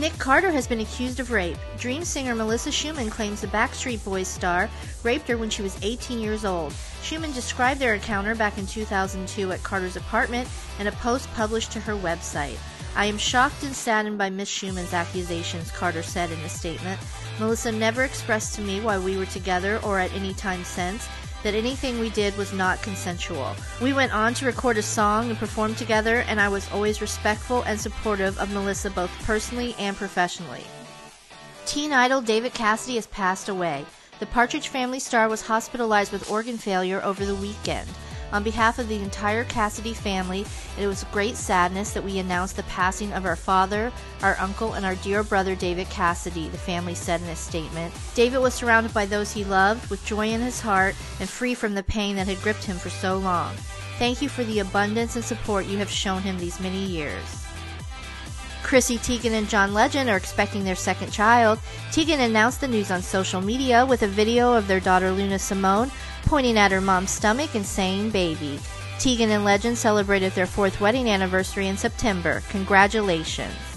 Nick Carter has been accused of rape. DREAM singer Melissa Schuman claims the Backstreet Boys star raped her when she was 18 years old. Schuman described their encounter back in 2002 at Carter's apartment in a post published to her website. "I am shocked and saddened by Miss Schuman's accusations," Carter said in a statement. "Melissa never expressed to me while we were together or at any time since that anything we did was not consensual. We went on to record a song and perform together, and I was always respectful and supportive of Melissa both personally and professionally." Teen idol David Cassidy has passed away. The Partridge Family star was hospitalized with organ failure over the weekend. On behalf of the entire Cassidy family, it was great sadness that we announced the passing of our father, our uncle, and our dear brother David Cassidy, the family said in a statement. David was surrounded by those he loved, with joy in his heart, and free from the pain that had gripped him for so long. Thank you for the abundance and support you have shown him these many years. Chrissy Teigen and John Legend are expecting their second child. Teigen announced the news on social media with a video of their daughter Luna Simone pointing at her mom's stomach and saying baby. Teigen and Legend celebrated their 4th wedding anniversary in September. Congratulations.